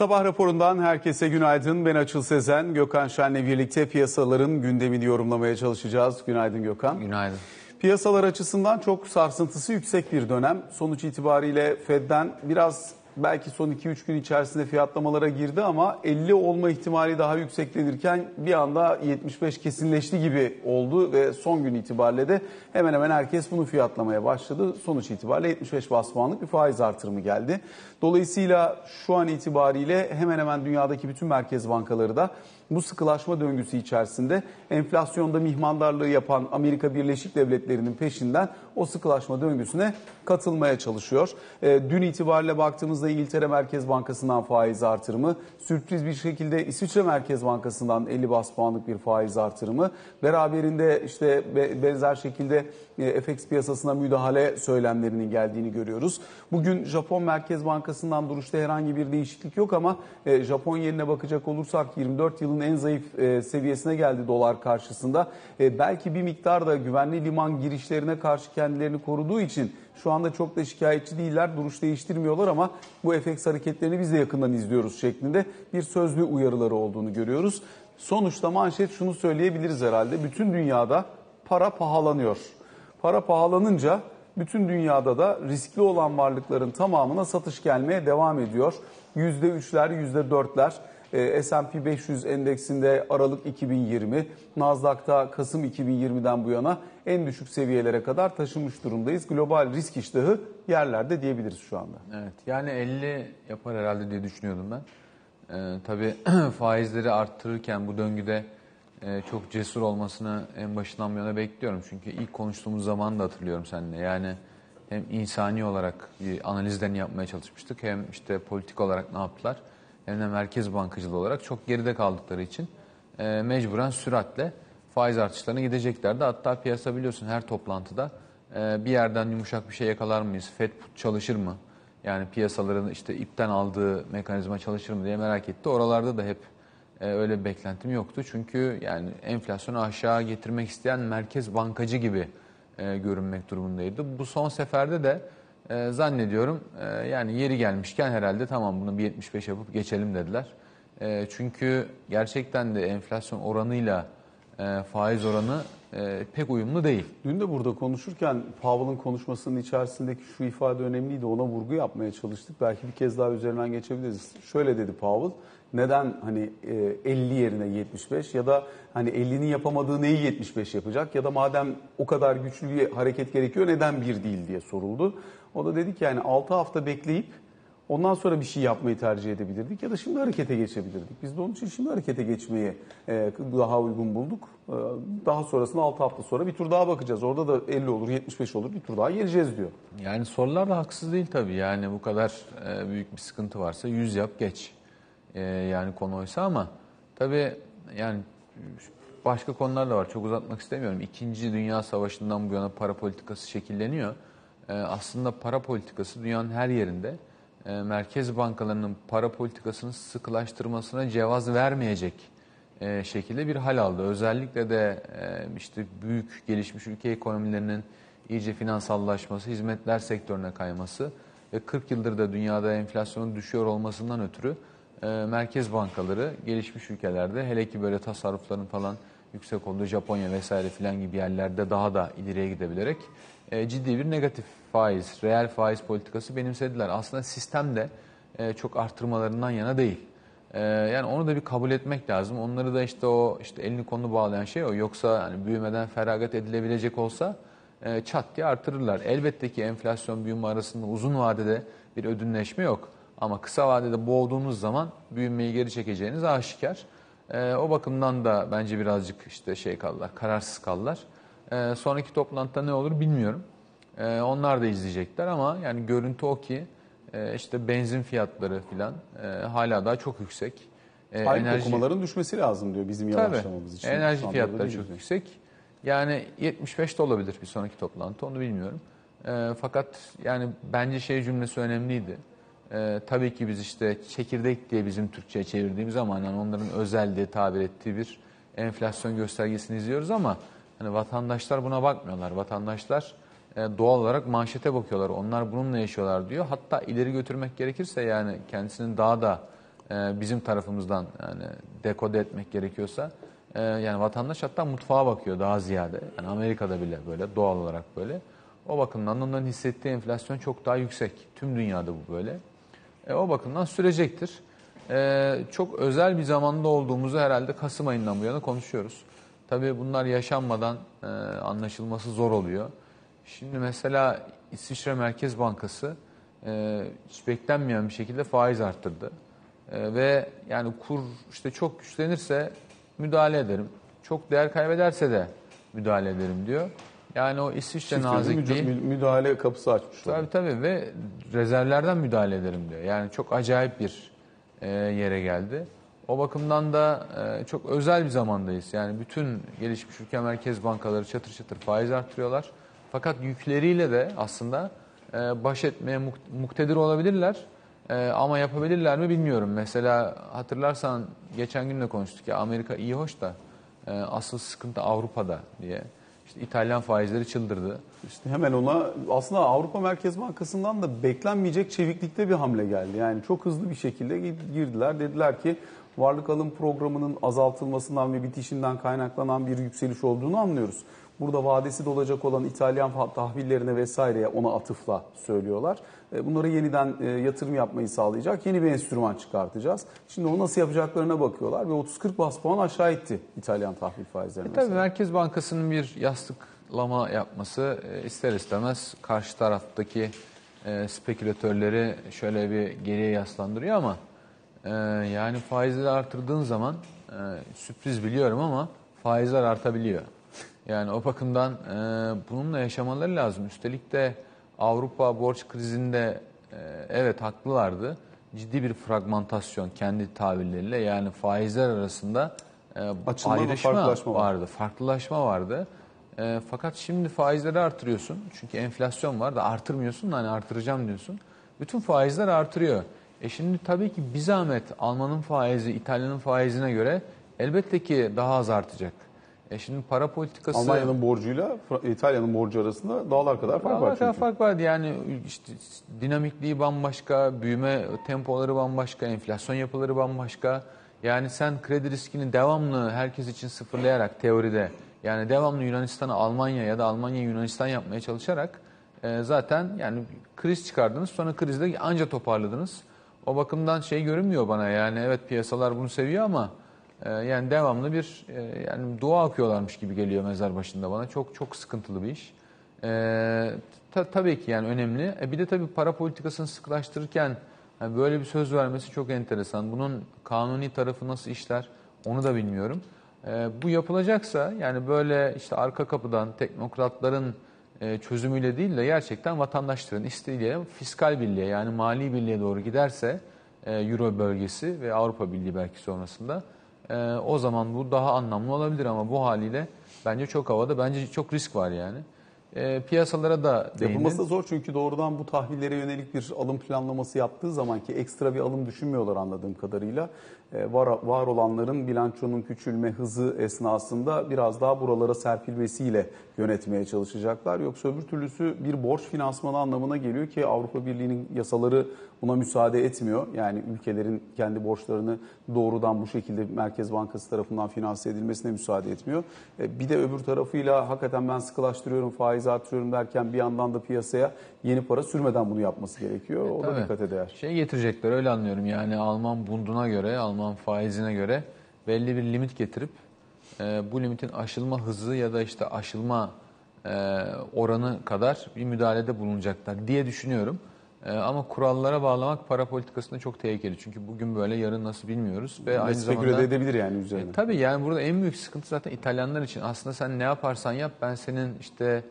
Sabah raporundan herkese günaydın. Ben Açıl Sezen. Gökhan Şen'le birlikte piyasaların gündemini yorumlamaya çalışacağız. Günaydın Gökhan. Günaydın. Piyasalar açısından çok sarsıntısı yüksek bir dönem. Sonuç itibariyle Fed'den biraz belki son 2-3 gün içerisinde fiyatlamalara girdi ama 50 olma ihtimali daha yükseklenirken bir anda 75 kesinleşti gibi oldu ve son gün itibariyle de hemen hemen herkes bunu fiyatlamaya başladı. Sonuç itibariyle 75 baz puanlık bir faiz artırımı geldi. Dolayısıyla şu an itibariyle hemen hemen dünyadaki bütün merkez bankaları da bu sıkılaşma döngüsü içerisinde enflasyonda mihmandarlığı yapan Amerika Birleşik Devletleri'nin peşinden o sıkılaşma döngüsüne katılmaya çalışıyor. Dün itibariyle baktığımızda İngiltere Merkez Bankası'ndan faiz artırımı, sürpriz bir şekilde İsviçre Merkez Bankası'ndan 50 baz puanlık bir faiz artırımı, beraberinde işte benzer şekilde FX piyasasına müdahale söylemlerinin geldiğini görüyoruz. Bugün Japon Merkez Bankası'ndan duruşta herhangi bir değişiklik yok ama Japon yenine bakacak olursak 24 yılın en zayıf seviyesine geldi dolar karşısında. Belki bir miktar da güvenli liman girişlerine karşı kendilerini koruduğu için şu anda çok da şikayetçi değiller, duruş değiştirmiyorlar ama bu FX hareketlerini biz de yakından izliyoruz şeklinde bir sözlü uyarıları olduğunu görüyoruz. Sonuçta manşet şunu söyleyebiliriz herhalde: bütün dünyada para pahalanıyor. Para pahalanınca bütün dünyada da riskli olan varlıkların tamamına satış gelmeye devam ediyor. %3'ler, %4'ler. S&P 500 endeksinde Aralık 2020, Nasdaq'ta Kasım 2020'den bu yana en düşük seviyelere kadar taşımış durumdayız. Global risk iştahı yerlerde diyebiliriz şu anda. Evet, yani 50 yapar herhalde diye düşünüyordum ben. Tabii faizleri arttırırken bu döngüde çok cesur olmasını en başından bu yana bekliyorum. Çünkü ilk konuştuğumuz zaman da hatırlıyorum seninle. Yani hem insani olarak bir analizlerini yapmaya çalışmıştık, hem işte politik olarak ne yaptılar, hem de merkez bankacılığı olarak çok geride kaldıkları için mecburen süratle faiz artışlarına gideceklerdi. Hatta piyasa biliyorsun her toplantıda bir yerden yumuşak bir şey yakalar mıyız, Fed put çalışır mı? Yani piyasaların işte ipten aldığı mekanizma çalışır mı diye merak etti. Oralarda da hep öyle bir beklentim yoktu. Çünkü yani enflasyonu aşağı getirmek isteyen merkez bankacı gibi görünmek durumundaydı. Bu son seferde de zannediyorum yani yeri gelmişken herhalde tamam bunu bir 75 yapıp geçelim dediler. Çünkü gerçekten de enflasyon oranıyla faiz oranı pek uyumlu değil. Dün de burada konuşurken Powell'ın konuşmasının içerisindeki şu ifade önemliydi. Ona vurgu yapmaya çalıştık. Belki bir kez daha üzerinden geçebiliriz. Şöyle dedi Powell: neden hani 50 yerine 75 ya da hani 50'nin yapamadığı neyi 75 yapacak ya da madem o kadar güçlü bir hareket gerekiyor neden bir değil diye soruldu. O da dedi ki yani 6 hafta bekleyip ondan sonra bir şey yapmayı tercih edebilirdik ya da şimdi harekete geçebilirdik. Biz de onun için şimdi harekete geçmeyi daha uygun bulduk. Daha sonrasında 6 hafta sonra bir tur daha bakacağız. Orada da 50 olur, 75 olur, bir tur daha geleceğiz diyor. Yani sorular da haksız değil tabii. Yani bu kadar büyük bir sıkıntı varsa 100 yap geç. Yani konu oysa ama tabii yani başka konular da var. Çok uzatmak istemiyorum. 2. Dünya Savaşı'ndan bu yana para politikası şekilleniyor. Aslında para politikası dünyanın her yerinde merkez bankalarının para politikasını sıkılaştırmasına cevaz vermeyecek şekilde bir hal aldı. Özellikle de işte büyük gelişmiş ülke ekonomilerinin iyice finansallaşması, hizmetler sektörüne kayması ve 40 yıldır da dünyada enflasyonun düşüyor olmasından ötürü merkez bankaları gelişmiş ülkelerde, hele ki böyle tasarrufların falan yüksek olduğu Japonya vesaire filan gibi yerlerde daha da ileriye gidebilerek ciddi bir negatif faiz, reel faiz politikası benimsediler. Aslında sistem de çok artırmalarından yana değil. Yani onu da bir kabul etmek lazım. Onları da işte o işte elini kolunu bağlayan şey o. Yoksa hani büyümeden feragat edilebilecek olsa çat diye artırırlar. Elbette ki enflasyon büyüme arasında uzun vadede bir ödünleşme yok. Ama kısa vadede boğduğunuz zaman büyümeyi geri çekeceğiniz aşikar. O bakımdan da bence birazcık işte şey kaldılar, kararsız kaldılar. Sonraki toplantıda ne olur bilmiyorum. Onlar da izleyecekler ama yani görüntü o ki işte benzin fiyatları filan hala daha çok yüksek. Enerji okumaların düşmesi lazım diyor bizim yavaşlamamız için. Enerji fiyatları çok yüksek. Yani 75 de olabilir bir sonraki toplantı, onu bilmiyorum. Fakat yani bence şey cümlesi önemliydi. Tabii ki biz işte çekirdek diye bizim Türkçe'ye çevirdiğimiz zaman yani onların özel diye tabir ettiği bir enflasyon göstergesini izliyoruz ama hani vatandaşlar buna bakmıyorlar. Vatandaşlar doğal olarak manşete bakıyorlar. Onlar bununla yaşıyorlar diyor. Hatta ileri götürmek gerekirse yani kendisinin daha da bizim tarafımızdan yani dekode etmek gerekiyorsa yani vatandaş hatta mutfağa bakıyor daha ziyade. Yani Amerika'da bile böyle doğal olarak böyle. O bakımdan onların hissettiği enflasyon çok daha yüksek. Tüm dünyada bu böyle. O bakımdan sürecektir. Çok özel bir zamanda olduğumuzu herhalde Kasım ayından bu yana konuşuyoruz. Tabii bunlar yaşanmadan anlaşılması zor oluyor. Şimdi mesela İsviçre Merkez Bankası hiç beklenmeyen bir şekilde faiz arttırdı. Ve yani kur işte çok güçlenirse müdahale ederim. Çok değer kaybederse de müdahale ederim diyor. Yani o İsviçre nazikliği... Müdahale kapısı açmış. Tabii ve rezervlerden müdahale ederim diyor. Yani çok acayip bir yere geldi. O bakımdan da çok özel bir zamandayız. Yani bütün gelişmiş ülke merkez bankaları çatır çatır faiz artırıyorlar. Fakat yükleriyle de aslında baş etmeye muktedir olabilirler. Ama yapabilirler mi bilmiyorum. Mesela hatırlarsan geçen gün de konuştuk ya Amerika iyi hoş da asıl sıkıntı Avrupa'da diye. İşte İtalyan faizleri çıldırdı. İşte hemen ona aslında Avrupa Merkez Bankası'ndan da beklenmeyecek çeviklikte bir hamle geldi. Yani çok hızlı bir şekilde girdiler. Dediler ki varlık alım programının azaltılmasından ve bitişinden kaynaklanan bir yükseliş olduğunu anlıyoruz. Burada vadesi dolacak olan İtalyan tahvillerine vesaireye ona atıfla söylüyorlar. Bunlara yeniden yatırım yapmayı sağlayacak yeni bir enstrüman çıkartacağız. Şimdi onu nasıl yapacaklarına bakıyorlar ve 30-40 bas puan aşağı itti İtalyan tahvil faizleri. Tabii Merkez Bankası'nın bir yastıklama yapması ister istemez karşı taraftaki spekülatörleri şöyle bir geriye yaslandırıyor ama yani faizleri artırdığın zaman sürpriz biliyorum ama faizler artabiliyor. Yani o bakımdan bununla yaşamaları lazım. Üstelik de Avrupa borç krizinde evet haklılardı. Ciddi bir fragmentasyon kendi tabirleriyle yani faizler arasında farklılaşma vardı. Fakat şimdi faizleri artırıyorsun. Çünkü enflasyon var da artırmıyorsun da hani artıracağım diyorsun. Bütün faizler artırıyor. Şimdi tabii ki bir zahmet Alman'ın faizi İtalya'nın faizine göre elbette ki daha az artacak. Şimdi para politikası... Almanya'nın borcuyla İtalya'nın borcu arasında dağlar kadar fark var. Dağlar fark vardı yani işte dinamikliği bambaşka, büyüme tempoları bambaşka, enflasyon yapıları bambaşka. Yani sen kredi riskini devamlı herkes için sıfırlayarak teoride yani devamlı Yunanistan'ı Almanya ya da Almanya Yunanistan yapmaya çalışarak zaten yani kriz çıkardınız sonra krizde anca toparladınız. O bakımdan şey görünmüyor bana yani evet piyasalar bunu seviyor ama yani devamlı bir yani dua okuyorlarmış gibi geliyor mezar başında bana. Çok çok sıkıntılı bir iş. Tabii ki yani önemli. Bir de tabii para politikasını sıklaştırırken yani böyle bir söz vermesi çok enteresan. Bunun kanuni tarafı nasıl işler onu da bilmiyorum. Bu yapılacaksa yani böyle işte arka kapıdan teknokratların çözümüyle değil de gerçekten vatandaşların istediği fiskal birliğe yani mali birliğe doğru giderse Euro bölgesi ve Avrupa Birliği belki sonrasında o zaman bu daha anlamlı olabilir ama bu haliyle bence çok havada, bence çok risk var yani. Piyasalara da değinir. Yapılması da zor çünkü doğrudan bu tahvillere yönelik bir alım planlaması yaptığı zaman ki ekstra bir alım düşünmüyorlar anladığım kadarıyla. Var olanların bilançonun küçülme hızı esnasında biraz daha buralara serpilmesiyle yönetmeye çalışacaklar. Yoksa öbür türlüsü bir borç finansmanı anlamına geliyor ki Avrupa Birliği'nin yasaları buna müsaade etmiyor. Yani ülkelerin kendi borçlarını doğrudan bu şekilde Merkez Bankası tarafından finanse edilmesine müsaade etmiyor. Bir de öbür tarafıyla hakikaten ben sıkılaştırıyorum, faiz artırıyorum derken bir yandan da piyasaya yeni para sürmeden bunu yapması gerekiyor. O da dikkate değer. Şey getirecekler öyle anlıyorum yani Alman Bund'una göre, Alman faizine göre belli bir limit getirip bu limitin aşılma hızı ya da işte aşılma oranı kadar bir müdahalede bulunacaklar diye düşünüyorum. Ama kurallara bağlamak para politikasında çok tehlikeli. Çünkü bugün böyle yarın nasıl bilmiyoruz. Ve aynı zamanda edebilir yani üzerine. Tabii yani burada en büyük sıkıntı zaten İtalyanlar için. Aslında sen ne yaparsan yap ben senin işte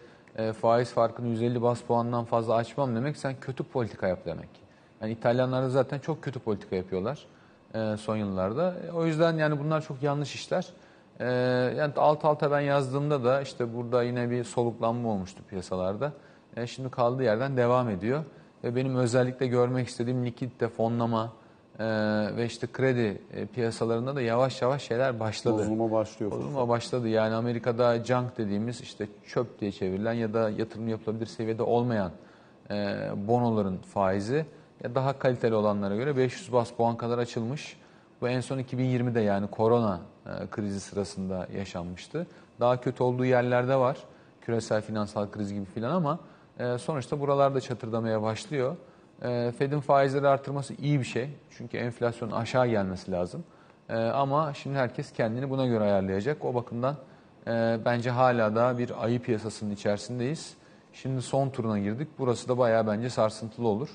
faiz farkını 150 bas puandan fazla açmam demek sen kötü politika yap demek. Yani İtalyanlar da zaten çok kötü politika yapıyorlar son yıllarda. O yüzden yani bunlar çok yanlış işler. Yani alt alta ben yazdığımda da işte burada yine bir soluklanma olmuştu piyasalarda. Şimdi kaldığı yerden devam ediyor. Ve benim özellikle görmek istediğim likidite, fonlama ve işte kredi piyasalarında da yavaş yavaş şeyler başladı. Bozulma başladı. Yani Amerika'da junk dediğimiz işte çöp diye çevrilen ya da yatırım yapılabilir seviyede olmayan bonoların faizi daha kaliteli olanlara göre 500 bas puan kadar açılmış. Bu en son 2020'de yani korona krizi sırasında yaşanmıştı. Daha kötü olduğu yerlerde var. Küresel finansal kriz gibi filan ama sonuçta buralarda çatırdamaya başlıyor. Fed'in faizleri artırması iyi bir şey. Çünkü enflasyonun aşağı gelmesi lazım. Ama şimdi herkes kendini buna göre ayarlayacak. O bakımdan bence hala da bir ayı piyasasının içerisindeyiz. Şimdi son turuna girdik. Burası da bayağı bence sarsıntılı olur.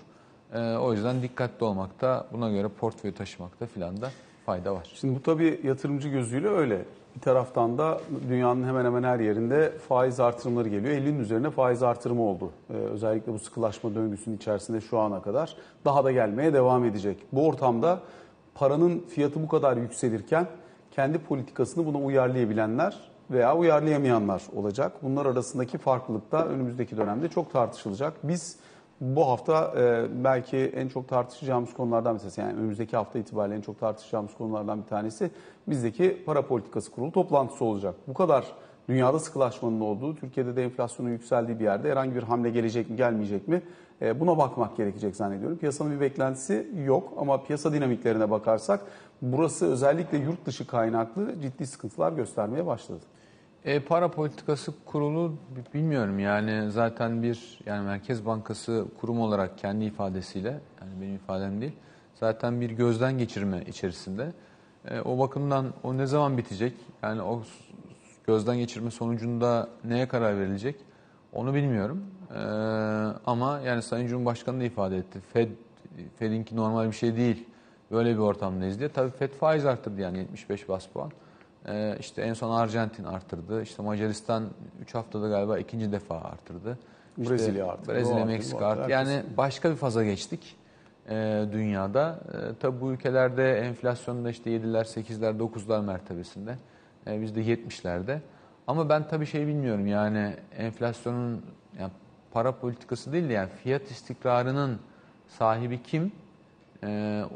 O yüzden dikkatli olmakta, buna göre portföyü taşımakta filan da fayda var. Şimdi bu tabii yatırımcı gözüyle öyle. Bir taraftan da dünyanın hemen hemen her yerinde faiz artırımları geliyor. 50'nin üzerine faiz artırımı oldu. Özellikle bu sıkılaşma döngüsünün içerisinde şu ana kadar daha da gelmeye devam edecek. Bu ortamda paranın fiyatı bu kadar yükselirken kendi politikasını buna uyarlayabilenler veya uyarlayamayanlar olacak. Bunlar arasındaki farklılık da önümüzdeki dönemde çok tartışılacak. Biz bu hafta belki en çok tartışacağımız konulardan bir tanesi, yani önümüzdeki hafta itibariyle en çok tartışacağımız konulardan bir tanesi bizdeki para politikası kurulu toplantısı olacak. Bu kadar dünyada sıkılaşmanın olduğu, Türkiye'de de enflasyonun yükseldiği bir yerde herhangi bir hamle gelecek mi gelmeyecek mi buna bakmak gerekecek zannediyorum. Piyasanın bir beklentisi yok ama piyasa dinamiklerine bakarsak burası özellikle yurt dışı kaynaklı ciddi sıkıntılar göstermeye başladı. Para politikası kurulu bilmiyorum yani zaten yani Merkez Bankası kurum olarak kendi ifadesiyle, yani benim ifadem değil, zaten bir gözden geçirme içerisinde. O bakımdan o ne zaman bitecek? Yani o gözden geçirme sonucunda neye karar verilecek? Onu bilmiyorum. Ama yani Sayın Cumhurbaşkanı da ifade etti. Fed'inki normal bir şey değil. Böyle bir ortamdayız diye. Tabii Fed faiz arttırdı yani 75 bas puan. İşte en son Arjantin arttırdı. İşte Macaristan 3 haftada galiba ikinci defa arttırdı. İşte Brezilya arttırdı. Brezilya, Meksika arttı. Yani başka bir faza geçtik dünyada. Tabii bu ülkelerde enflasyonda işte 7'ler, 8'ler, 9'lar mertebesinde. Bizde 70'lerde. Ama ben tabii şey bilmiyorum yani enflasyonun yani para politikası değil de yani fiyat istikrarının sahibi kim?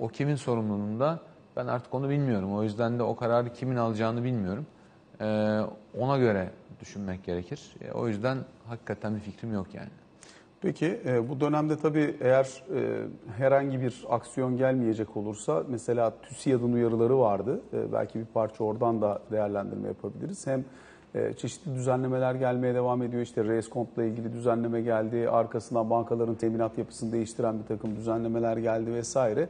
O kimin sorumluluğunda? Ben artık onu bilmiyorum. O yüzden de o kararı kimin alacağını bilmiyorum. Ona göre düşünmek gerekir. O yüzden hakikaten bir fikrim yok yani. Peki bu dönemde tabii eğer herhangi bir aksiyon gelmeyecek olursa mesela TÜSİAD'ın uyarıları vardı. Belki bir parça oradan da değerlendirme yapabiliriz. Hem çeşitli düzenlemeler gelmeye devam ediyor. İşte Reskont'la ilgili düzenleme geldi. Arkasından bankaların teminat yapısını değiştiren bir takım düzenlemeler geldi vesaire.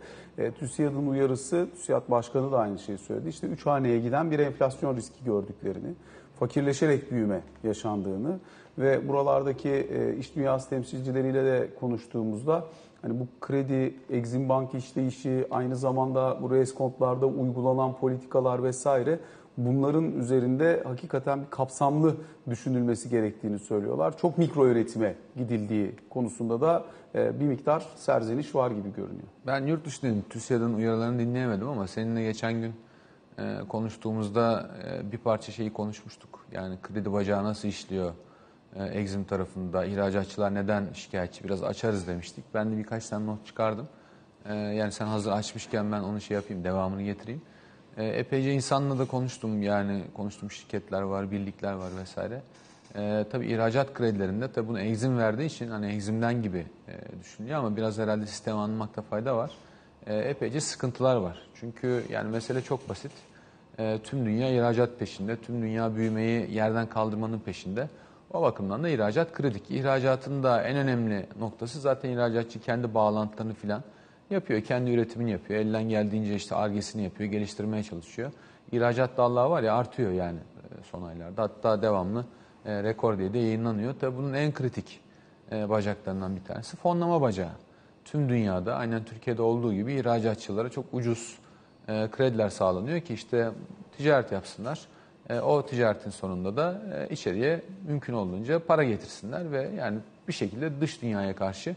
TÜSİAD'ın uyarısı, TÜSİAD Başkanı da aynı şeyi söyledi. İşte 3 haneye giden bir enflasyon riski gördüklerini, fakirleşerek büyüme yaşandığını ve buralardaki iş dünyası temsilcileriyle de konuştuğumuzda hani bu kredi, Eximbank işleyişi, aynı zamanda bu reskontlarda uygulanan politikalar vesaire bunların üzerinde hakikaten bir kapsamlı düşünülmesi gerektiğini söylüyorlar. Çok mikro öğretime gidildiği konusunda da bir miktar serzeniş var gibi görünüyor. Ben yurt dışındaydım. TÜSİAD'ın uyarılarını dinleyemedim ama seninle geçen gün konuştuğumuzda bir parça şeyi konuşmuştuk. Yani kredi bacağı nasıl işliyor? Exim tarafında ihracatçılar neden şikayetçi? Biraz açarız demiştik. Ben de birkaç tane not çıkardım. Yani sen hazır açmışken ben onu şey yapayım, devamını getireyim. Epeyce insanla da konuştum yani şirketler var, birlikler var vesaire. Tabii ihracat kredilerinde tabii bunu Exim verdiği için hani Exim'den gibi düşünüyor ama biraz herhalde sistemi anlamakta fayda var. Epeyce sıkıntılar var. Çünkü yani mesele çok basit. Tüm dünya ihracat peşinde, tüm dünya büyümeyi yerden kaldırmanın peşinde. O bakımdan da ihracat kritik. İhracatın da en önemli noktası zaten ihracatçı kendi bağlantılarını filan yapıyor. Kendi üretimini yapıyor. Elden geldiğince işte Ar-Ge'sini yapıyor. Geliştirmeye çalışıyor. İhracat dallığı var ya artıyor yani son aylarda. Hatta devamlı rekor diye de yayınlanıyor. Tabii bunun en kritik bacaklarından bir tanesi fonlama bacağı. Tüm dünyada aynen Türkiye'de olduğu gibi ihracatçılara çok ucuz krediler sağlanıyor ki işte ticaret yapsınlar. O ticaretin sonunda da içeriye mümkün olduğunca para getirsinler ve yani bir şekilde dış dünyaya karşı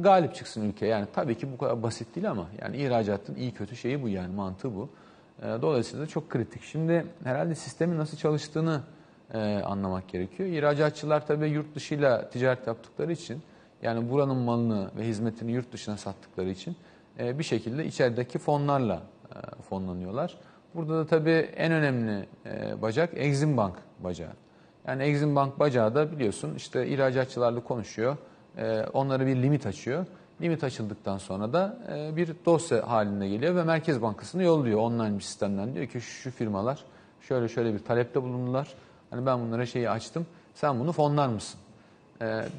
galip çıksın ülke. Yani tabii ki bu kadar basit değil ama yani ihracatın iyi kötü şeyi bu yani mantığı bu. Dolayısıyla çok kritik. Şimdi herhalde sistemin nasıl çalıştığını anlamak gerekiyor. İhracatçılar tabii yurt dışıyla ticaret yaptıkları için yani buranın malını ve hizmetini yurt dışına sattıkları için bir şekilde içerideki fonlarla fonlanıyorlar. Burada da tabii en önemli bacak Eximbank bacağı. Yani Eximbank bacağı da biliyorsun işte ihracatçılarla konuşuyor. Onlara bir limit açıyor. Limit açıldıktan sonra da bir dosya haline geliyor ve Merkez Bankası'na yolluyor online bir sistemden. Diyor ki şu firmalar şöyle şöyle bir talepte bulundular. Hani ben bunlara şeyi açtım, sen bunu fonlar mısın?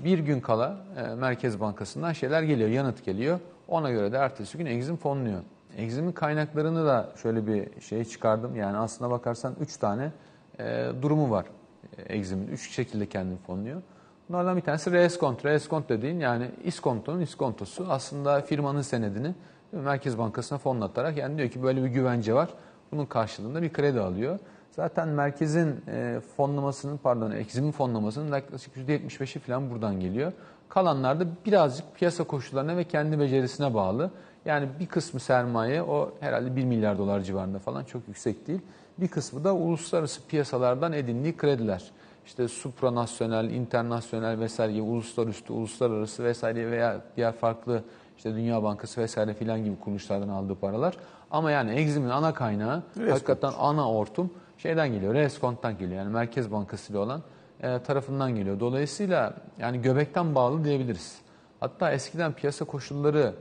Bir gün kala Merkez Bankası'ndan şeyler geliyor, yanıt geliyor. Ona göre de ertesi gün Exim fonluyor. Exim'in kaynaklarını da şöyle bir şey çıkardım. Yani aslına bakarsan 3 tane durumu var Exim'in. 3 şekilde kendini fonluyor. Bunlardan bir tanesi reeskont. Reeskont dediğin yani iskontonun iskontosu. Aslında firmanın senedini Merkez Bankası'na fonlatarak, yani diyor ki böyle bir güvence var. Bunun karşılığında bir kredi alıyor. Zaten merkezin fonlamasının, pardon Exim'in fonlamasının yaklaşık %75'i falan buradan geliyor. Kalanlar da birazcık piyasa koşullarına ve kendi becerisine bağlı. Yani bir kısmı sermaye, o herhalde 1 milyar dolar civarında falan, çok yüksek değil. Bir kısmı da uluslararası piyasalardan edindiği krediler. İşte supranasyonel, internasyonel vesaire gibi, uluslararası, uluslararası vesaire veya diğer farklı işte Dünya Bankası vesaire filan gibi kuruluşlardan aldığı paralar. Ama yani Exim'in ana kaynağı, reskont, hakikaten ana ortum şeyden geliyor, reskonttan geliyor. Yani Merkez Bankası ile olan tarafından geliyor. Dolayısıyla yani göbekten bağlı diyebiliriz. Hatta eskiden piyasa koşulları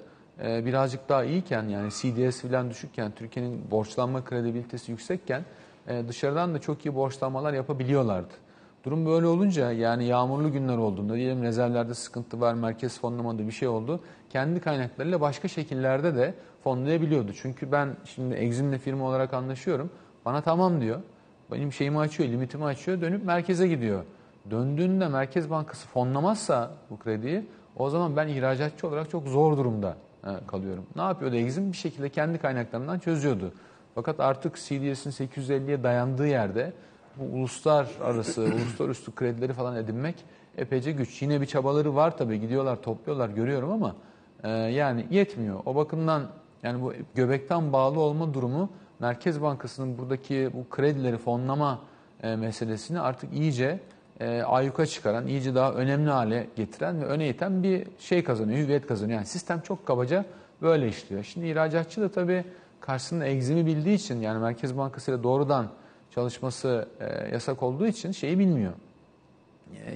birazcık daha iyiyken, yani CDS filan düşükken, Türkiye'nin borçlanma kredibilitesi yüksekken dışarıdan da çok iyi borçlanmalar yapabiliyorlardı. Durum böyle olunca, yani yağmurlu günler olduğunda, diyelim rezervlerde sıkıntı var, merkez fonlamada bir şey oldu, kendi kaynaklarıyla başka şekillerde de fonlayabiliyordu. Çünkü ben şimdi Exim'le firma olarak anlaşıyorum. Bana tamam diyor. Benim şeyimi açıyor, limitimi açıyor. Dönüp merkeze gidiyor. Döndüğünde Merkez Bankası fonlamazsa bu krediyi, o zaman ben ihracatçı olarak çok zor durumda kalıyorum. Ne yapıyordu Exim? Bir şekilde kendi kaynaklarından çözüyordu. Fakat artık CDS'in 850'ye dayandığı yerde bu uluslararası, uluslararası kredileri falan edinmek epeyce güç. Yine bir çabaları var tabii. Gidiyorlar, topluyorlar, görüyorum ama yani yetmiyor. O bakımdan yani bu göbekten bağlı olma durumu Merkez Bankası'nın buradaki bu kredileri fonlama meselesini artık iyice ayyuka çıkaran, iyice daha önemli hale getiren ve öne iten bir şey kazanıyor, hüviyet kazanıyor. Yani sistem çok kabaca böyle işliyor. Şimdi ihracatçı da tabii karşısında Exim'i bildiği için, yani Merkez Bankası ile doğrudan çalışması yasak olduğu için şeyi bilmiyor.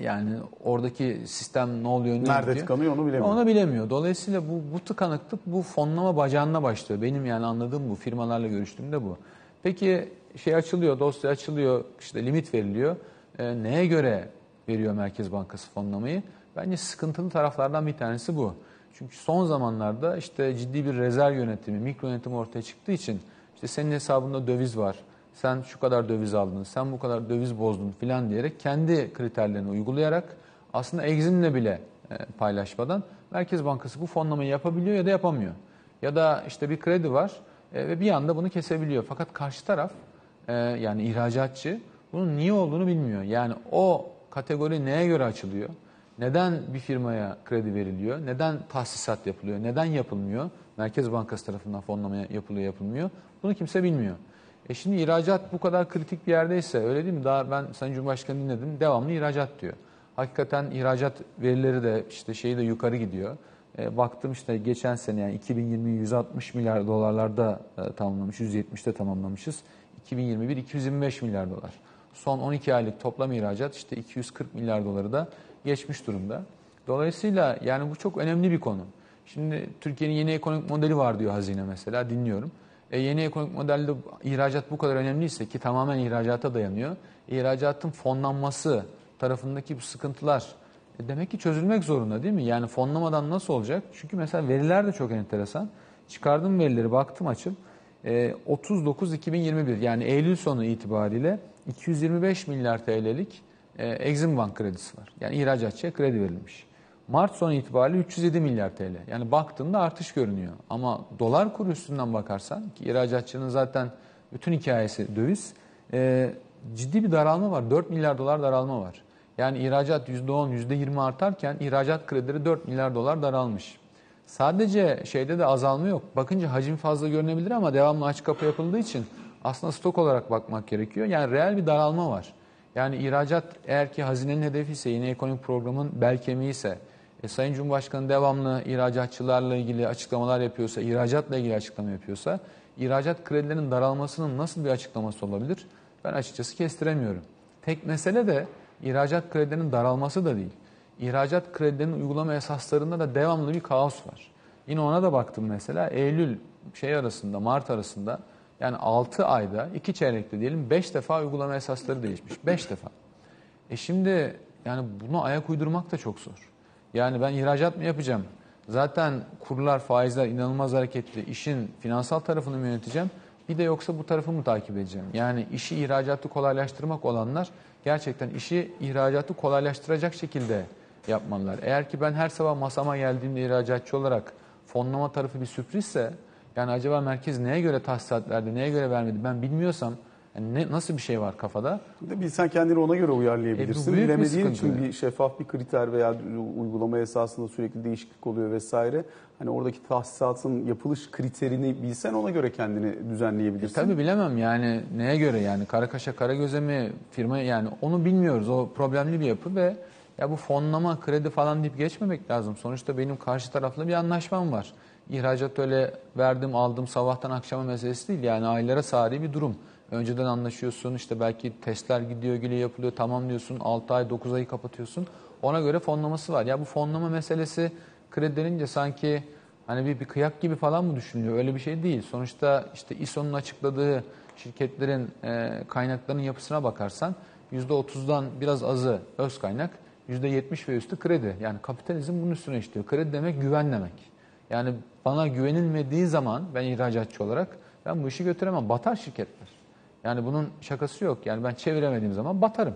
Yani oradaki sistem ne oluyor, ne nerede diyor, tıkanıyor onu bilemiyor. Onu bilemiyor. Dolayısıyla bu tıkanıklık bu fonlama bacağına başlıyor. Benim yani anladığım bu, firmalarla görüştüğümde bu. Peki şey açılıyor, dosya açılıyor, işte limit veriliyor. Neye göre veriyor Merkez Bankası fonlamayı? Bence sıkıntılı taraflardan bir tanesi bu. Çünkü son zamanlarda işte ciddi bir rezerv yönetimi, mikro yönetimi ortaya çıktığı için, işte senin hesabında döviz var, sen şu kadar döviz aldın, sen bu kadar döviz bozdun filan diyerek kendi kriterlerini uygulayarak aslında Exim'le bile paylaşmadan Merkez Bankası bu fonlamayı yapabiliyor ya da yapamıyor. Ya da işte bir kredi var ve bir anda bunu kesebiliyor. Fakat karşı taraf yani ihracatçı bunun niye olduğunu bilmiyor. Yani o kategori neye göre açılıyor? Neden bir firmaya kredi veriliyor? Neden tahsisat yapılıyor? Neden yapılmıyor? Merkez Bankası tarafından fonlama yapılıyor, yapılmıyor. Bunu kimse bilmiyor. Şimdi ihracat bu kadar kritik bir yerdeyse, öyle değil mi? Daha ben Sayın Cumhurbaşkanı dinledim, devamlı ihracat diyor. Hakikaten ihracat verileri de işte şeyi de yukarı gidiyor. Baktım işte geçen sene, yani 2020'yi 160 milyar dolarlarda tamamlamış, 170'te tamamlamışız. 2021 225 milyar dolar. Son 12 aylık toplam ihracat işte 240 milyar doları da geçmiş durumda. Dolayısıyla yani bu çok önemli bir konu. Şimdi Türkiye'nin yeni ekonomik modeli var diyor hazine mesela, dinliyorum. Yeni ekonomik modelde ihracat bu kadar önemliyse, ki tamamen ihracata dayanıyor, İhracatın fonlanması tarafındaki bu sıkıntılar demek ki çözülmek zorunda, değil mi? Yani fonlamadan nasıl olacak? Çünkü mesela veriler de çok enteresan. Çıkardım verileri, baktım açıp 39-2021, yani Eylül sonu itibariyle 225 milyar TL'lik Eximbank kredisi var. Yani ihracatçıya kredi verilmiş. Mart sonu itibariyle 307 milyar TL. Yani baktığında artış görünüyor. Ama dolar kuru üstünden bakarsan, ki ihracatçının zaten bütün hikayesi döviz, ciddi bir daralma var. 4 milyar dolar daralma var. Yani ihracat %10, %20 artarken ihracat kredileri 4 milyar dolar daralmış. Sadece şeyde de azalma yok. Bakınca hacim fazla görünebilir ama devamlı aç kapı yapıldığı için aslında stok olarak bakmak gerekiyor. Yani reel bir daralma var. Yani ihracat eğer ki hazinenin hedefi ise, yeni ekonomik programın bel kemiği ise, Sayın Cumhurbaşkanı devamlı ihracatçılarla ilgili açıklamalar yapıyorsa, ihracatla ilgili açıklama yapıyorsa, ihracat kredilerinin daralmasının nasıl bir açıklaması olabilir? Ben açıkçası kestiremiyorum. Tek mesele de ihracat kredilerinin daralması da değil. ihracat kredilerinin uygulama esaslarında da devamlı bir kaos var. Yine ona da baktım mesela. Eylül arasında, Mart arasında, yani 6 ayda, 2 çeyrekte diyelim, 5 defa uygulama esasları değişmiş. 5 defa. Şimdi yani buna ayak uydurmak da çok zor. Yani ben ihracat mı yapacağım? Zaten kurlar, faizler inanılmaz hareketli. İşin finansal tarafını mı yöneteceğim? Bir de yoksa bu tarafı mı takip edeceğim? Yani işi ihracatı kolaylaştırmak olanlar gerçekten işi ihracatı kolaylaştıracak şekilde yapmalılar. Eğer ki ben her sabah masama geldiğimde ihracatçı olarak fonlama tarafı bir sürprizse, yani acaba merkez neye göre tahsisat verdi, neye göre vermedi ben bilmiyorsam, yani nasıl bir şey var kafada? Bir de bilsen kendini ona göre uyarlayabilirsin. Bilemediğin için bir şeffaf bir kriter veya uygulama esasında sürekli değişiklik oluyor vesaire. Hani oradaki tahsisatın yapılış kriterini bilsen ona göre kendini düzenleyebilirsin. Tabii bilemem yani neye göre, yani kara kaşa kara göze mi firma, yani onu bilmiyoruz. O problemli bir yapı ve ya bu fonlama, kredi falan deyip geçmemek lazım. Sonuçta benim karşı tarafla bir anlaşmam var. İhracat öyle verdim aldım sabahtan akşama meselesi değil, yani aylara sari bir durum. Önceden anlaşıyorsun, işte belki testler gidiyor, güle yapılıyor, tamam diyorsun, 6 ay 9 ayı kapatıyorsun. Ona göre fonlaması var. Ya bu fonlama meselesi kredi denince sanki hani bir kıyak gibi falan mı düşünülüyor? Öyle bir şey değil. Sonuçta işte İSO'nun açıkladığı şirketlerin kaynaklarının yapısına bakarsan %30'dan biraz azı öz kaynak, %70 ve üstü kredi. Yani kapitalizm bunun üstüne işliyor. Kredi demek güven demek. Yani bana güvenilmediği zaman ben ihracatçı olarak ben bu işi götüremem. Batar şirketler. Yani bunun şakası yok. Yani ben çeviremediğim zaman batarım.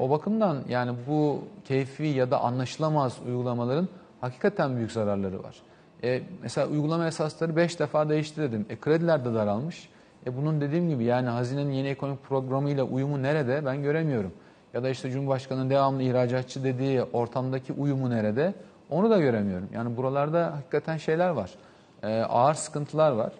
O bakımdan yani bu keyfi ya da anlaşılamaz uygulamaların hakikaten büyük zararları var. Mesela uygulama esasları 5 defa değişti dedim. Krediler de daralmış. Bunun dediğim gibi yani hazinenin yeni ekonomik programıyla uyumu nerede ben göremiyorum. Ya da işte Cumhurbaşkanı'nın devamlı ihracatçı dediği ortamdaki uyumu nerede onu da göremiyorum. Yani buralarda hakikaten şeyler var. Ağır sıkıntılar var.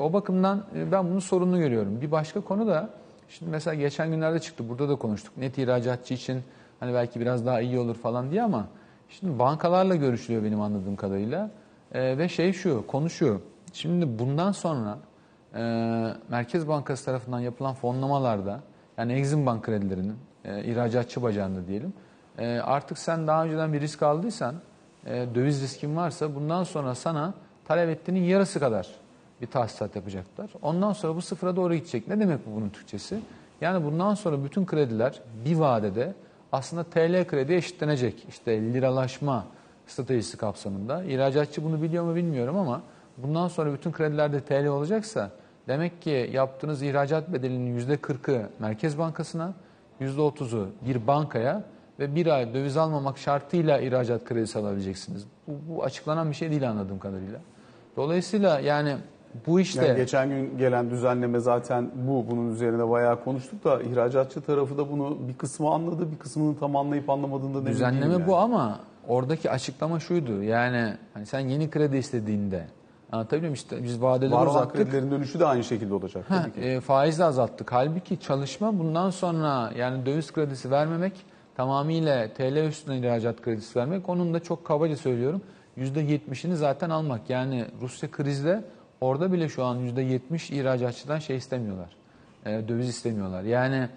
O bakımdan ben bunun sorununu görüyorum. Bir başka konu da şimdi mesela geçen günlerde çıktı, burada da konuştuk. Net ihracatçı için hani belki biraz daha iyi olur falan diye, ama şimdi bankalarla görüşülüyor benim anladığım kadarıyla. Ve konuşuyor. Şimdi bundan sonra Merkez Bankası tarafından yapılan fonlamalarda, yani Eximbank kredilerinin ihracatçı bacağında diyelim, artık sen daha önceden bir risk aldıysan, döviz riskin varsa bundan sonra sana talep ettiğinin yarısı kadar bir tahsisat yapacaklar. Ondan sonra bu sıfıra doğru gidecek. Ne demek bu bunun Türkçesi? Yani bundan sonra bütün krediler bir vadede aslında TL krediye eşitlenecek. İşte liralaşma stratejisi kapsamında. İhracatçı bunu biliyor mu bilmiyorum ama bundan sonra bütün kredilerde TL olacaksa demek ki yaptığınız ihracat bedelinin %40'ı Merkez Bankası'na, %30'u bir bankaya ve bir ay döviz almamak şartıyla ihracat kredisi alabileceksiniz. Bu açıklanan bir şey değil anladığım kadarıyla. Dolayısıyla yani bu işte. Yani geçen gün gelen düzenleme zaten bunun üzerine bayağı konuştuk da ihracatçı tarafı da bunu bir kısmı anladı, bir kısmını tam anlayıp anlamadığında düzenleme yani. Bu ama oradaki açıklama şuydu. Yani hani sen yeni kredi istediğinde, anlatabiliyor muyum? İşte biz vadeleri azalttık. Kredilerin dönüşü de aynı şekilde olacak. Faiz de azalttık. Halbuki çalışma bundan sonra yani döviz kredisi vermemek, tamamıyla TL üstüne ihracat kredisi vermek, onun da çok kabaca söylüyorum %70'ini zaten almak. Yani Rusya krizde orada bile şu an %70 ihracatçıdan istemiyorlar. Döviz istemiyorlar. Yani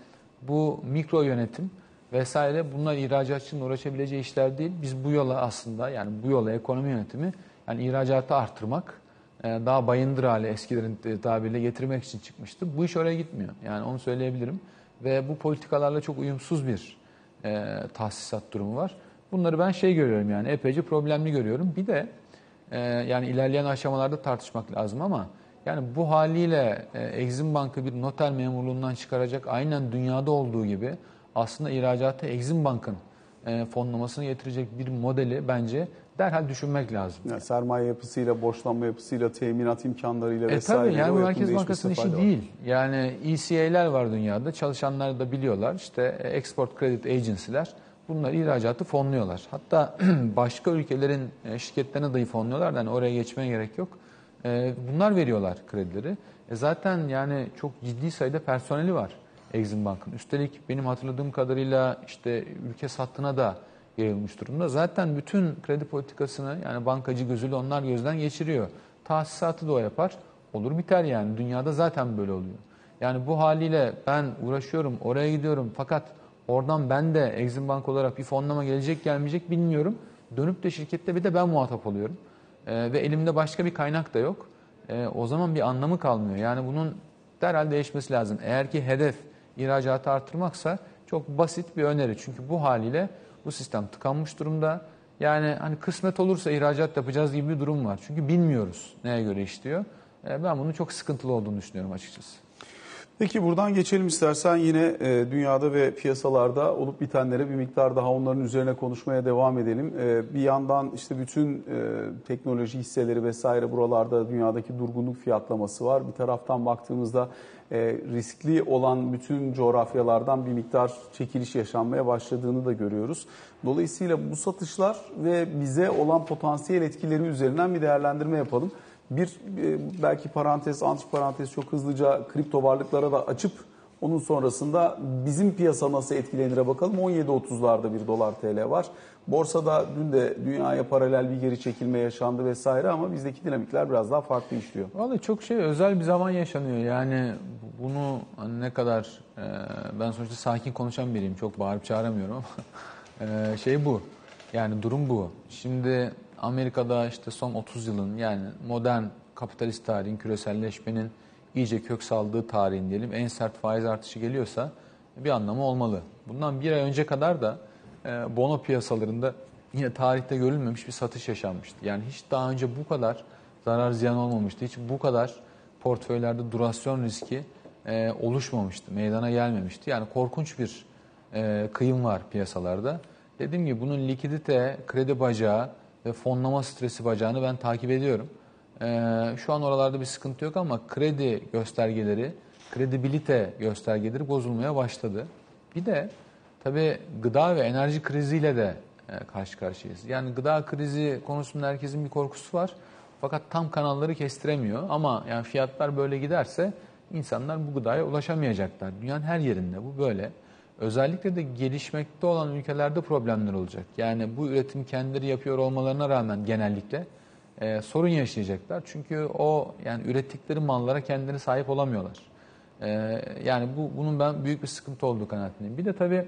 bu mikro yönetim vesaire, bunlar ihracatçının uğraşabileceği işler değil. Biz bu yola aslında, yani bu yola ekonomi yönetimi, yani ihracatı artırmak, daha bayındır hale eskilerin tabiriyle getirmek için çıkmıştı. Bu iş oraya gitmiyor. Yani onu söyleyebilirim. Ve bu politikalarla çok uyumsuz bir tahsisat durumu var. Bunları ben görüyorum, yani epeyce problemli görüyorum. Bir de yani ilerleyen aşamalarda tartışmak lazım ama yani bu haliyle Eximbank'ı bir noter memurluğundan çıkaracak, aynen dünyada olduğu gibi aslında ihracatı Eximbank'ın fonlamasını getirecek bir modeli bence derhal düşünmek lazım. Yani sermaye yapısıyla, borçlanma yapısıyla, teminat imkanlarıyla vesaire. Tabii yani bu Merkez Bankası'nın işi değil. Yani ECA'ler var dünyada, çalışanlar da biliyorlar, işte Export Credit Agency'ler. Bunlar ihracatı fonluyorlar. Hatta başka ülkelerin şirketlerine dahi fonluyorlar. Yani oraya geçmeye gerek yok. Bunlar veriyorlar kredileri. Zaten yani çok ciddi sayıda personeli var Eximbank'ın. Üstelik benim hatırladığım kadarıyla işte ülke sattığına da yayılmış durumda. Zaten bütün kredi politikasını yani bankacı gözüyle onlar gözden geçiriyor. Tahsisatı da o yapar. Olur biter yani. Dünyada zaten böyle oluyor. Yani bu haliyle ben uğraşıyorum, oraya gidiyorum fakat Oradan ben de Eximbank olarak bir fonlama gelecek gelmeyecek bilmiyorum. Dönüp de şirkette bir de ben muhatap oluyorum. Ve elimde başka bir kaynak da yok. O zaman bir anlamı kalmıyor. Yani bunun derhal değişmesi lazım. Eğer ki hedef ihracatı artırmaksa çok basit bir öneri. Çünkü bu haliyle bu sistem tıkanmış durumda. Yani hani kısmet olursa ihracat yapacağız gibi bir durum var. Çünkü bilmiyoruz neye göre işliyor. Ben bunun çok sıkıntılı olduğunu düşünüyorum açıkçası. Peki buradan geçelim istersen yine dünyada ve piyasalarda olup bitenlere bir miktar daha onların üzerine konuşmaya devam edelim. Bir yandan işte bütün teknoloji hisseleri vesaire buralarda dünyadaki durgunluk fiyatlaması var. Bir taraftan baktığımızda riskli olan bütün coğrafyalardan bir miktar çekiliş yaşanmaya başladığını da görüyoruz. Dolayısıyla bu satışlar ve bize olan potansiyel etkileri üzerinden bir değerlendirme yapalım. Bir belki parantez, antiparantez çok hızlıca kripto varlıklara da açıp onun sonrasında bizim piyasa nasıl etkilenir'e bakalım. 17.30'larda bir dolar TL var. Borsada dün de dünyaya paralel bir geri çekilme yaşandı vesaire ama bizdeki dinamikler biraz daha farklı işliyor. Vallahi çok özel bir zaman yaşanıyor. Yani bunu ne kadar ben sonuçta sakin konuşan biriyim. Çok bağırıp çağıramıyorum ama bu. Yani durum bu. Şimdi Amerika'da işte son 30 yılın yani modern kapitalist tarihin, küreselleşmenin iyice kök saldığı tarihin diyelim en sert faiz artışı geliyorsa bir anlamı olmalı. Bundan bir ay önce kadar da bono piyasalarında yine tarihte görülmemiş bir satış yaşanmıştı. Yani hiç daha önce bu kadar zarar ziyan olmamıştı. Hiç bu kadar portföylerde durasyon riski oluşmamıştı, meydana gelmemişti. Yani korkunç bir kıyım var piyasalarda. Dediğim gibi bunun likidite, kredi bacağı ve fonlama stresi bacağını ben takip ediyorum. Şu an oralarda bir sıkıntı yok ama kredi göstergeleri, kredibilite göstergeleri bozulmaya başladı. Bir de tabii gıda ve enerji kriziyle de karşı karşıyayız. Yani gıda krizi konusunda herkesin bir korkusu var. Fakat tam kanalları kestiremiyor. Ama yani fiyatlar böyle giderse insanlar bu gıdaya ulaşamayacaklar. Dünyanın her yerinde bu böyle. Özellikle de gelişmekte olan ülkelerde problemler olacak. Yani bu üretim kendileri yapıyor olmalarına rağmen genellikle sorun yaşayacaklar. Çünkü o yani ürettikleri mallara kendileri sahip olamıyorlar. Yani bunun ben büyük bir sıkıntı olduğu kanaatindeyim. Bir de tabii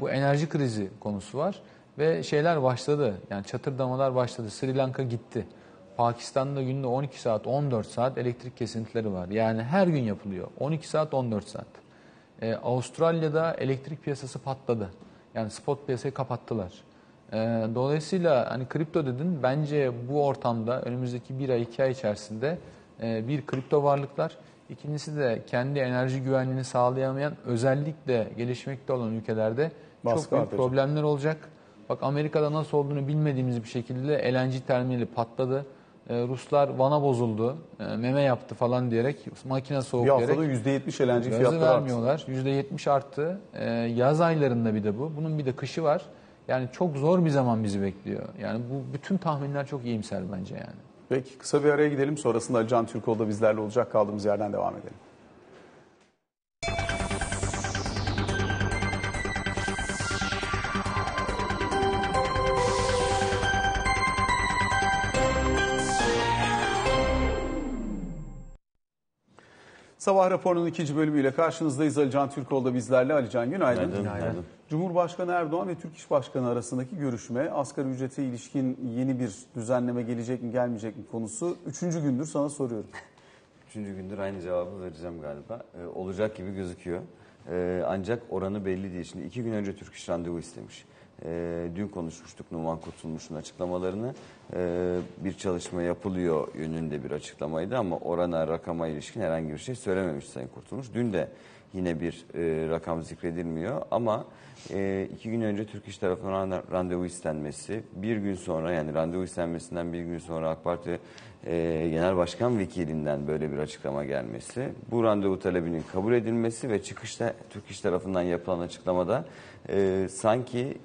bu enerji krizi konusu var ve şeyler başladı. Yani çatırdamalar başladı. Sri Lanka gitti. Pakistan'da günde 12 saat, 14 saat elektrik kesintileri var. Yani her gün yapılıyor. 12 saat, 14 saat. Avustralya'da elektrik piyasası patladı. Yani spot piyasayı kapattılar. Dolayısıyla hani kripto dedin, bence bu ortamda önümüzdeki bir ay, iki ay içerisinde bir kripto varlıklar, ikincisi de kendi enerji güvenliğini sağlayamayan özellikle gelişmekte olan ülkelerde baskı çok büyük artık problemler olacak. Bak Amerika'da nasıl olduğunu bilmediğimiz bir şekilde LNG terminali patladı. Ruslar Van'a bozuldu, meme yaptı falan diyerek, makine soğuk diyerek. Bir haftada %70 LNG fiyatları vermiyorlar. %70 arttı. Yaz aylarında bir de bu. Bunun bir de kışı var. Yani çok zor bir zaman bizi bekliyor. Yani bu bütün tahminler çok iyimser bence yani. Peki kısa bir araya gidelim. Sonrasında Ali Can Türkoğlu da bizlerle olacak. Kaldığımız yerden devam edelim. Sabah raporunun ikinci bölümüyle karşınızdayız. Ali Can Türkoğlu da bizlerle. Ali Can, günaydın. Günaydın. Cumhurbaşkanı Erdoğan ve Türk İş Başkanı arasındaki görüşme, asgari ücrete ilişkin yeni bir düzenleme gelecek mi gelmeyecek mi konusu. Üçüncü gündür sana soruyorum. Üçüncü gündür aynı cevabı vereceğim galiba. Olacak gibi gözüküyor. Ancak oranı belli değil. Şimdi iki gün önce Türk İş randevu istemiş. Dün konuşmuştuk Numan Kurtulmuş'un açıklamalarını. Bir çalışma yapılıyor yönünde bir açıklamaydı ama orana, rakama ilişkin herhangi bir şey söylememiş Sayın Kurtulmuş. Dün de yine bir rakam zikredilmiyor ama iki gün önce Türk İş tarafından randevu istenmesi, bir gün sonra yani randevu istenmesinden bir gün sonra AK Parti Genel Başkan Vekilinden böyle bir açıklama gelmesi, bu randevu talebinin kabul edilmesi ve çıkışta Türk İş tarafından yapılan açıklamada sanki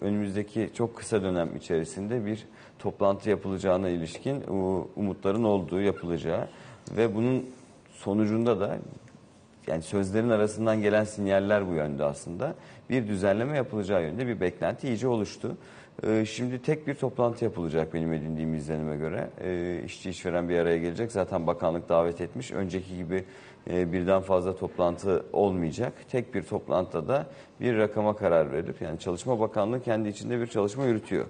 önümüzdeki çok kısa dönem içerisinde bir toplantı yapılacağına ilişkin umutların olduğu, yapılacağı ve bunun sonucunda da yani sözlerin arasından gelen sinyaller bu yönde aslında. Bir düzenleme yapılacağı yönde bir beklenti iyice oluştu. Şimdi tek bir toplantı yapılacak benim edindiğim izlenime göre. İşçi işveren bir araya gelecek. Zaten bakanlık davet etmiş. Önceki gibi birden fazla toplantı olmayacak. Tek bir toplantıda bir rakama karar verip, yani Çalışma Bakanlığı kendi içinde bir çalışma yürütüyor.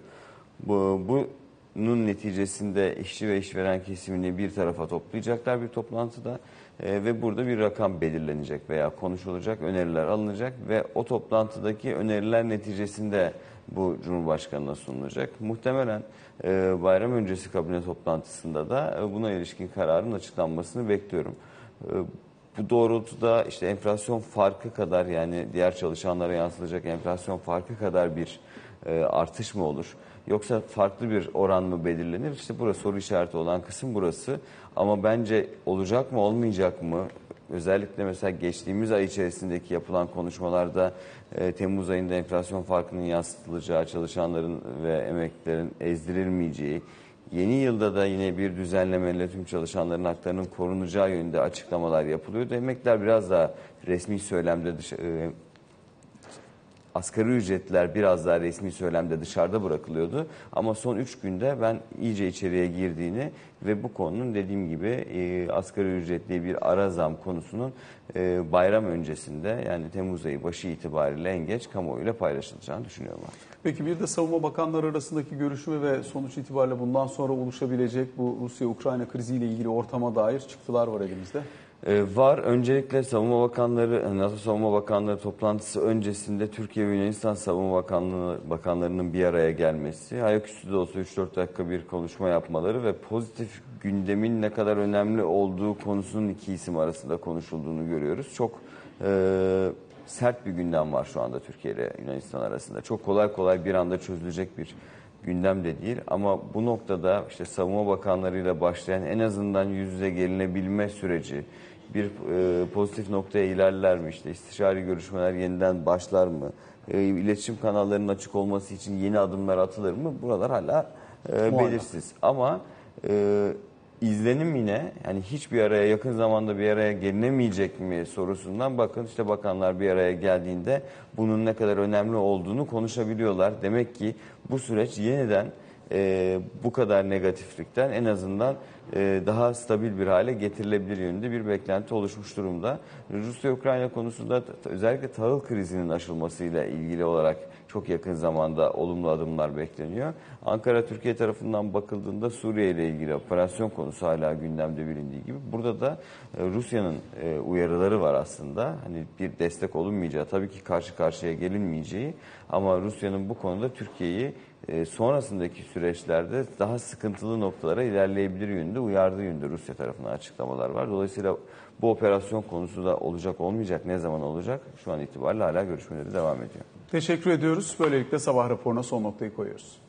Bunun neticesinde işçi ve işveren kesimini bir tarafa toplayacaklar bir toplantıda ve burada bir rakam belirlenecek veya konuşulacak, öneriler alınacak ve o toplantıdaki öneriler neticesinde bu Cumhurbaşkanı'na sunulacak. Muhtemelen bayram öncesi kabine toplantısında da buna ilişkin kararın açıklanmasını bekliyorum. Bu doğrultuda işte enflasyon farkı kadar, yani diğer çalışanlara yansılacak enflasyon farkı kadar bir artış mı olur? Yoksa farklı bir oran mı belirlenir? İşte burası soru işareti olan kısım burası. Ama bence olacak mı olmayacak mı? Özellikle mesela geçtiğimiz ay içerisindeki yapılan konuşmalarda Temmuz ayında enflasyon farkının yansıtılacağı, çalışanların ve emeklilerin ezdirilmeyeceği, yeni yılda da yine bir düzenlemeyle tüm çalışanların haklarının korunacağı yönünde açıklamalar yapılıyordu. Emekliler biraz daha resmi söylemde asgari ücretler biraz daha resmi söylemde dışarıda bırakılıyordu. Ama son 3 günde ben iyice içeriye girdiğini ve bu konunun dediğim gibi asgari ücretli bir ara zam konusunun bayram öncesinde, yani Temmuz ayı başı itibariyle en geç kamuoyuyla paylaşılacağını düşünüyorum artık. Peki bir de savunma bakanları arasındaki görüşme ve sonuç itibariyle bundan sonra oluşabilecek bu Rusya-Ukrayna kriziyle ilgili ortama dair çıktılar var elimizde. Var. Öncelikle savunma bakanları, NATO savunma bakanları toplantısı öncesinde Türkiye ve Yunanistan savunma bakanlarının bir araya gelmesi, ayaküstü de olsa 3-4 dakika bir konuşma yapmaları ve pozitif gündemin ne kadar önemli olduğu konusunun iki isim arasında konuşulduğunu görüyoruz. Çok sert bir gündem var şu anda Türkiye ile Yunanistan arasında. Çok kolay kolay bir anda çözülecek bir gündem de değil, ama bu noktada işte savunma bakanlarıyla başlayan en azından yüz yüze gelinebilme süreci bir pozitif noktaya ilerler mi? İşte istişari görüşmeler yeniden başlar mı? İletişim kanallarının açık olması için yeni adımlar atılır mı? Buralar hala belirsiz. Ama izlenim yine, yani hiçbir araya yakın zamanda bir araya gelinemeyecek mi sorusundan, bakın işte bakanlar bir araya geldiğinde bunun ne kadar önemli olduğunu konuşabiliyorlar. Demek ki bu süreç yeniden bu kadar negatiflikten en azından daha stabil bir hale getirilebilir yönünde bir beklenti oluşmuş durumda. Rusya-Ukrayna konusunda özellikle tahıl krizinin aşılmasıyla ilgili olarak çok yakın zamanda olumlu adımlar bekleniyor. Ankara Türkiye tarafından bakıldığında Suriye ile ilgili operasyon konusu hala gündemde bilindiği gibi. Burada da Rusya'nın uyarıları var aslında. Hani bir destek olunmayacağı, tabii ki karşı karşıya gelinmeyeceği, ama Rusya'nın bu konuda Türkiye'yi sonrasındaki süreçlerde daha sıkıntılı noktalara ilerleyebilir yönünde, uyardığı yönünde Rusya tarafından açıklamalar var. Dolayısıyla bu operasyon konusu da olacak olmayacak, ne zaman olacak, şu an itibariyle hala görüşmeleri devam ediyor. Teşekkür ediyoruz. Böylelikle sabah raporuna son noktayı koyuyoruz.